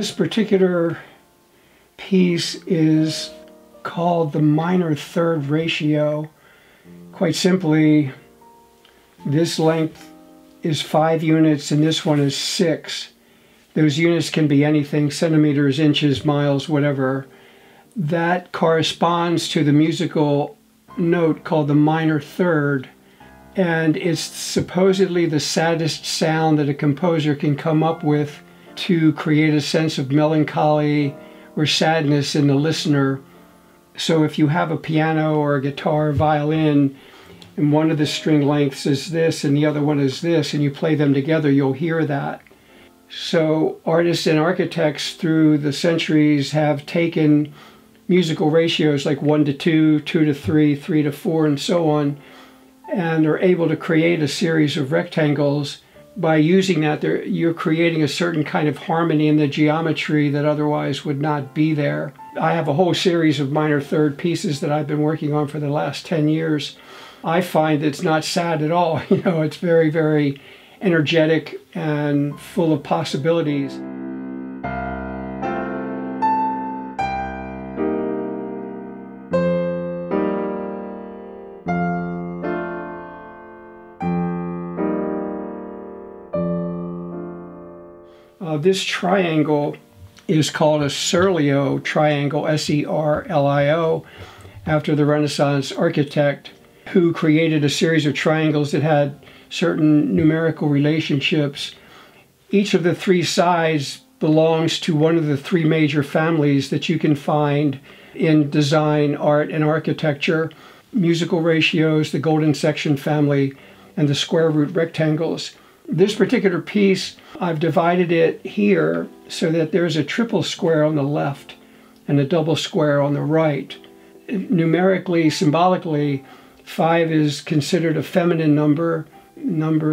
This particular piece is called the minor third ratio. Quite simply, this length is 5 units and this one is 6. Those units can be anything, centimeters, inches, miles, whatever. That corresponds to the musical note called the minor third, and it's supposedly the saddest sound that a composer can come up with to create a sense of melancholy or sadness in the listener. So if you have a piano or a guitar or violin, and one of the string lengths is this and the other one is this, and you play them together, you'll hear that. So artists and architects through the centuries have taken musical ratios like 1 to 2, 2 to 3, 3 to 4, and so on, and are able to create a series of rectangles. By using that, you're creating a certain kind of harmony in the geometry that otherwise would not be there. I have a whole series of minor third pieces that I've been working on for the last 10 years. I find it's not sad at all. You know, it's very, very energetic and full of possibilities. This triangle is called a Serlio triangle, S-E-R-L-I-O, after the Renaissance architect who created a series of triangles that had certain numerical relationships. Each of the 3 sides belongs to one of the 3 major families that you can find in design, art, and architecture: musical ratios, the golden section family, and the square root rectangles. This particular piece, I've divided it here so that there's a triple square on the left and a double square on the right. Numerically, symbolically, 5 is considered a feminine number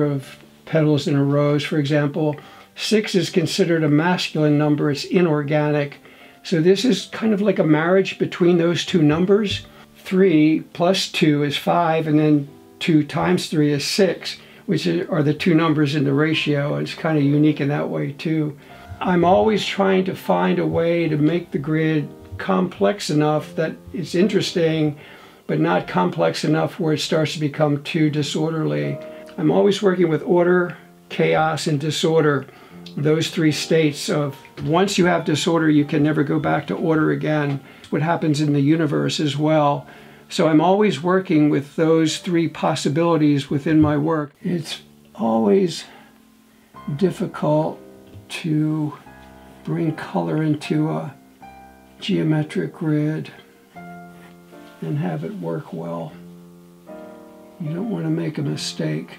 of petals in a rose, for example. 6 is considered a masculine number. It's inorganic. So this is kind of like a marriage between those 2 numbers. 3 plus 2 is 5, and then 2 times 3 is 6. Which are the 2 numbers in the ratio. It's kind of unique in that way too. I'm always trying to find a way to make the grid complex enough that it's interesting, but not complex enough where it starts to become too disorderly. I'm always working with order, chaos, and disorder. Those 3 states of once you have disorder, you can never go back to order again. It's what happens in the universe as well. So I'm always working with those 3 possibilities within my work. It's always difficult to bring color into a geometric grid and have it work well. You don't want to make a mistake.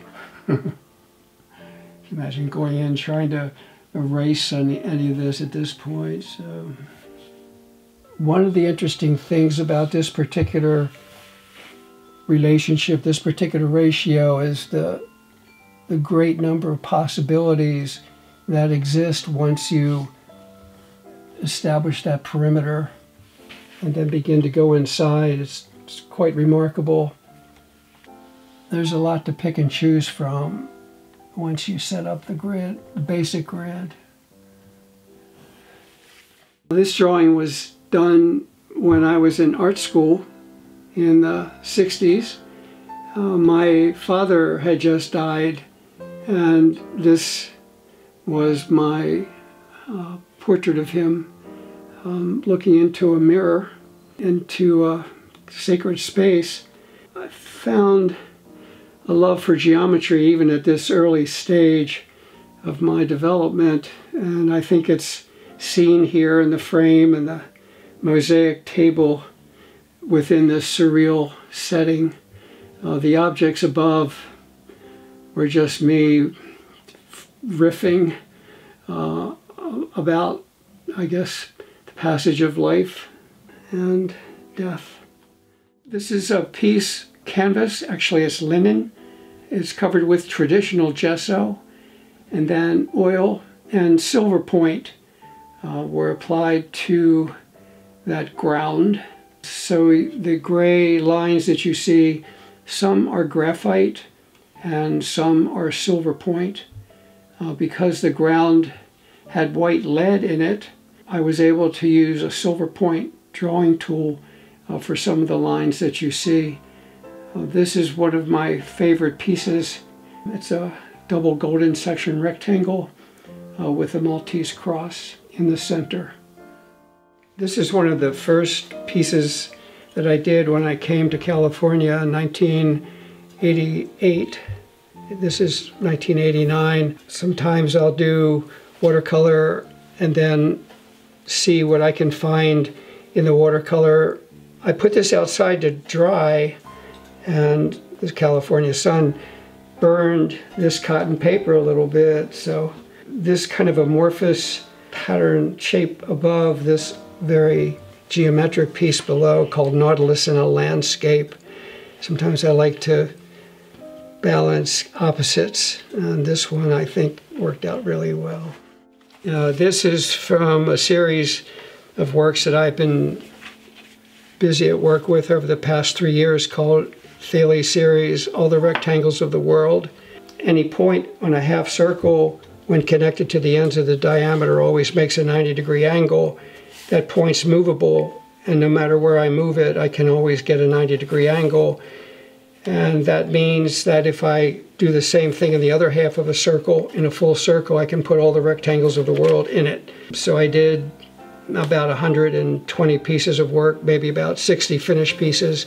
Imagine going in trying to erase any of this at this point. So. One of the interesting things about this particular relationship, this particular ratio, is the great number of possibilities that exist once you establish that perimeter and then begin to go inside. It's quite remarkable. There's a lot to pick and choose from once you set up the grid, the basic grid. This drawing was done when I was in art school in the 60s. My father had just died, and this was my portrait of him looking into a mirror, into a sacred space. I found a love for geometry even at this early stage of my development, and I think it's seen here in the frame and the mosaic table within this surreal setting. The objects above were just me riffing about, I guess, the passage of life and death. This is a piece, canvas, actually it's linen. It's covered with traditional gesso, and then oil and silver point were applied to that ground. So the gray lines that you see, some are graphite and some are silver point. Because the ground had white lead in it, I was able to use a silver point drawing tool for some of the lines that you see. This is one of my favorite pieces. It's a double golden section rectangle with a Maltese cross in the center. This is one of the first pieces that I did when I came to California in 1988. This is 1989. Sometimes I'll do watercolor and then see what I can find in the watercolor. I put this outside to dry, and the California sun burned this cotton paper a little bit, so this kind of amorphous pattern shape above this very geometric piece below called Nautilus in a Landscape. Sometimes I like to balance opposites, and this one I think worked out really well. This is from a series of works that I've been busy at work with over the past 3 years called Thales series, All the Rectangles of the World. Any point on a half circle when connected to the ends of the diameter always makes a 90-degree angle. That point's movable, and no matter where I move it, I can always get a 90-degree angle. And that means that if I do the same thing in the other half of a circle, in a full circle, I can put all the rectangles of the world in it. So I did about 120 pieces of work, maybe about 60 finished pieces,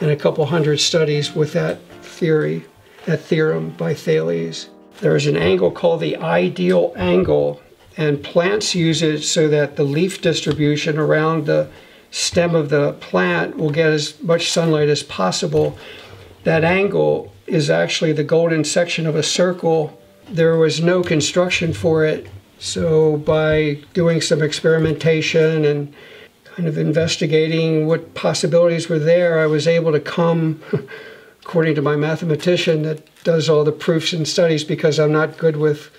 and a couple hundred studies with that theory, that theorem by Thales. There's an angle called the ideal angle, and plants use it so that the leaf distribution around the stem of the plant will get as much sunlight as possible. That angle is actually the golden section of a circle. There was no construction for it, so by doing some experimentation and kind of investigating what possibilities were there, I was able to come, according to my mathematician that does all the proofs and studies, because I'm not good with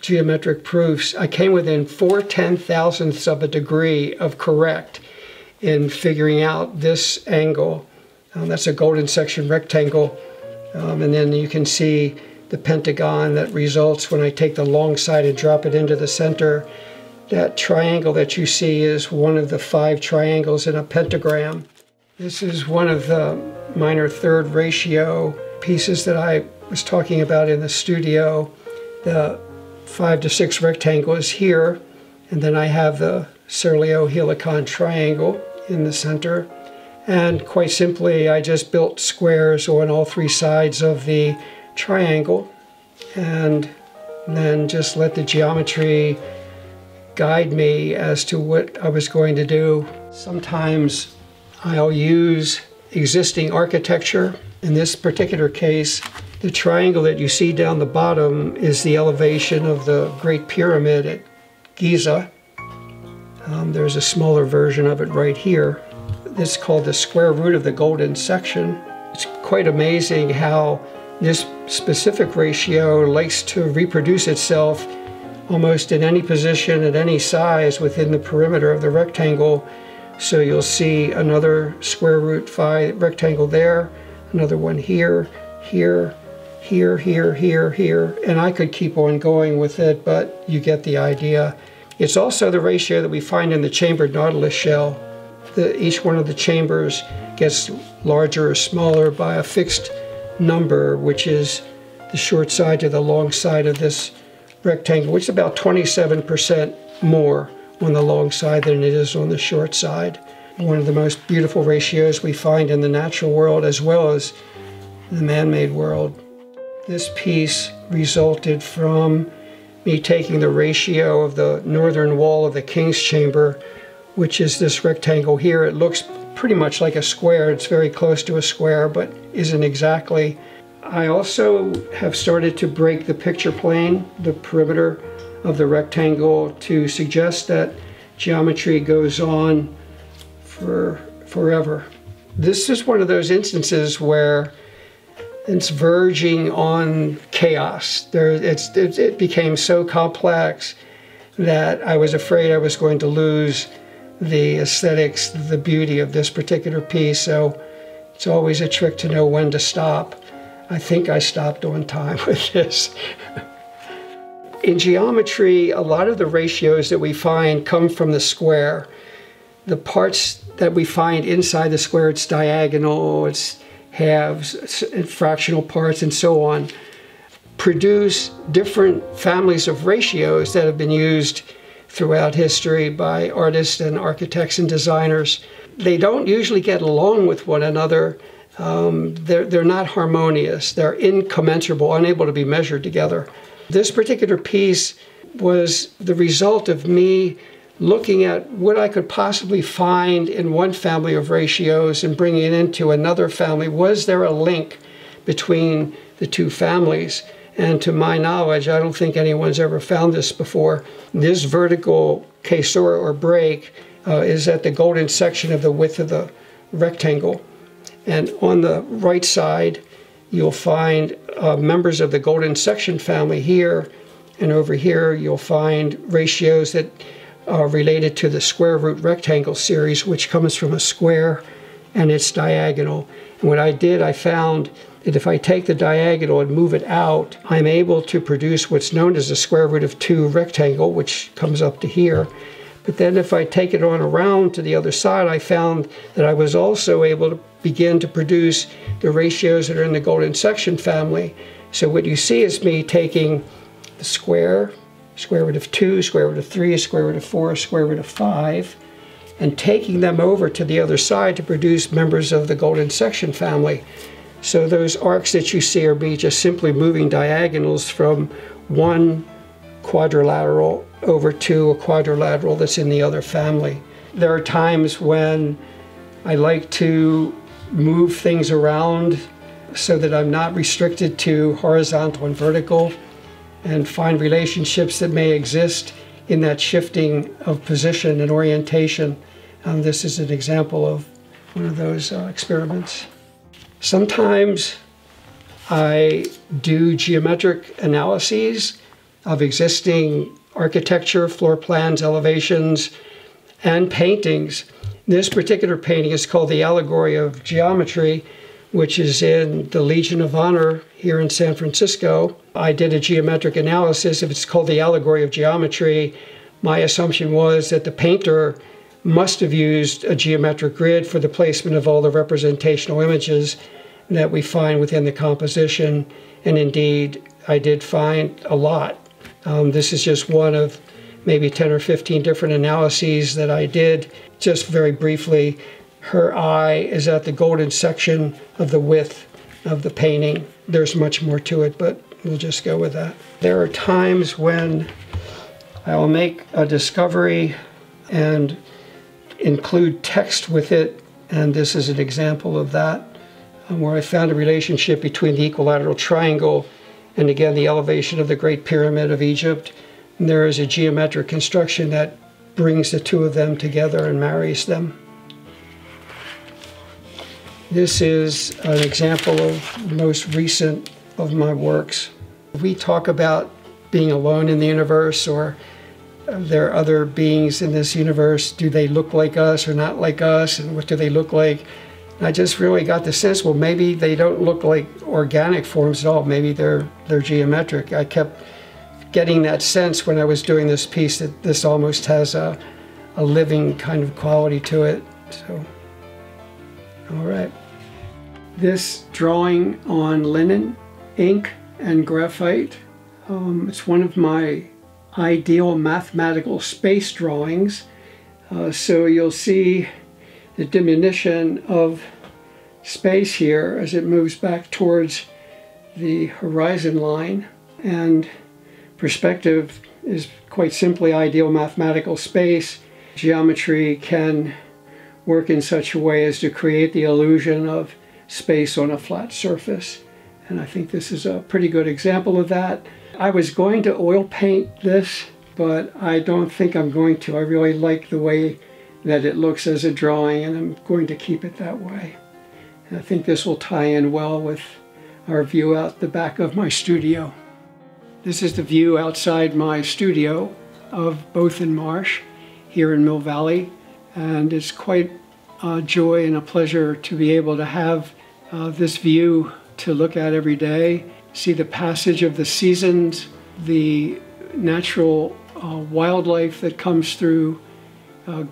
geometric proofs, I came within 4/10,000ths of a degree of correct in figuring out this angle. That's a golden section rectangle, and then you can see the pentagon that results when I take the long side and drop it into the center. That triangle that you see is one of the 5 triangles in a pentagram. This is one of the minor third ratio pieces that I was talking about in the studio. The 5 to 6 rectangle is here, and then I have the Serlio helicon triangle in the center. And quite simply, I just built squares on all 3 sides of the triangle, and then just let the geometry guide me as to what I was going to do. Sometimes I'll use existing architecture. In this particular case, the triangle that you see down the bottom is the elevation of the Great Pyramid at Giza. There's a smaller version of it right here. It's called the square root of the golden section. It's quite amazing how this specific ratio likes to reproduce itself almost in any position at any size within the perimeter of the rectangle. So you'll see another square root 5 rectangle there, another one here, here, here, here, here, here, and I could keep on going with it, but you get the idea. It's also the ratio that we find in the chambered nautilus shell. Each one of the chambers gets larger or smaller by a fixed number, which is the short side to the long side of this rectangle, which is about 27% more on the long side than it is on the short side. One of the most beautiful ratios we find in the natural world as well as the man-made world. This piece resulted from me taking the ratio of the northern wall of the King's Chamber, which is this rectangle here. It looks pretty much like a square. It's very close to a square, but isn't exactly. I also have started to break the picture plane, the perimeter of the rectangle, to suggest that geometry goes on for forever. This is one of those instances where it's verging on chaos. It became so complex that I was afraid I was going to lose the aesthetics, the beauty of this particular piece, so it's always a trick to know when to stop. I think I stopped on time with this. In geometry, a lot of the ratios that we find come from the square. The parts that we find inside the square, it's diagonal, it's halves, it's fractional parts, and so on, produce different families of ratios that have been used throughout history by artists and architects and designers. They don't usually get along with one another. They're not harmonious. They're incommensurable, unable to be measured together. This particular piece was the result of me looking at what I could possibly find in one family of ratios and bringing it into another family. Was there a link between the two families? And to my knowledge, I don't think anyone's ever found this before. This vertical caesura or break is at the golden section of the width of the rectangle. And on the right side, you'll find members of the golden section family here, and over here you'll find ratios that are related to the square root rectangle series, which comes from a square and its diagonal. And what I did, I found that if I take the diagonal and move it out, I'm able to produce what's known as the square root of 2 rectangle, which comes up to here. But then if I take it on around to the other side, I found that I was also able to begin to produce the ratios that are in the golden section family. So what you see is me taking the square, square root of 2, square root of 3, square root of 4, square root of 5, and taking them over to the other side to produce members of the golden section family. So those arcs that you see are me just simply moving diagonals from one quadrilateral over to a quadrilateral that's in the other family. There are times when I like to move things around so that I'm not restricted to horizontal and vertical, and find relationships that may exist in that shifting of position and orientation. This is an example of one of those experiments. Sometimes I do geometric analyses of existing architecture, floor plans, elevations, and paintings. This particular painting is called the Allegory of Geometry, which is in the Legion of Honor here in San Francisco. I did a geometric analysis. If it's called the Allegory of Geometry, my assumption was that the painter must have used a geometric grid for the placement of all the representational images that we find within the composition. And indeed, I did find a lot. This is just one of maybe 10 or 15 different analyses that I did. Just very briefly, her eye is at the golden section of the width of the painting. There's much more to it, but we'll just go with that. There are times when I will make a discovery and include text with it, and this is an example of that, where I found a relationship between the equilateral triangle and again the elevation of the Great Pyramid of Egypt. And there is a geometric construction that brings the two of them together and marries them. This is an example of the most recent of my works. We talk about being alone in the universe, or there are other beings in this universe. Do they look like us or not like us, and what do they look like? I just really got the sense, well, maybe they don't look like organic forms at all. Maybe they're geometric. I kept getting that sense when I was doing this piece that this almost has a living kind of quality to it. So, all right. This drawing on linen, ink, and graphite. It's one of my ideal mathematical space drawings. So you'll see the diminution of space here as it moves back towards the horizon line. And perspective is quite simply ideal mathematical space. Geometry can work in such a way as to create the illusion of space on a flat surface. And I think this is a pretty good example of that. I was going to oil paint this, but I don't think I'm going to. I really like the way that it looks as a drawing, and I'm going to keep it that way. And I think this will tie in well with our view out the back of my studio. This is the view outside my studio of Bothin Marsh here in Mill Valley, and it's quite a joy and a pleasure to be able to have this view to look at every day, see the passage of the seasons, the natural wildlife that comes through,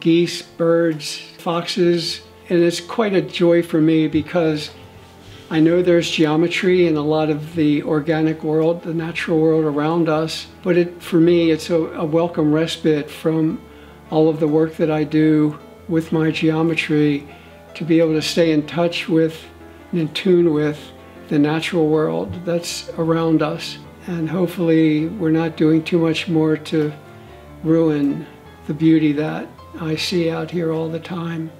geese, birds, foxes, and it's quite a joy for me because I know there's geometry in a lot of the organic world, the natural world around us, but for me it's a welcome respite from all of the work that I do with my geometry to be able to stay in touch with and in tune with the natural world that's around us. And hopefully we're not doing too much more to ruin the beauty that I see out here all the time.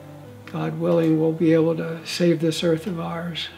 God willing, we'll be able to save this earth of ours.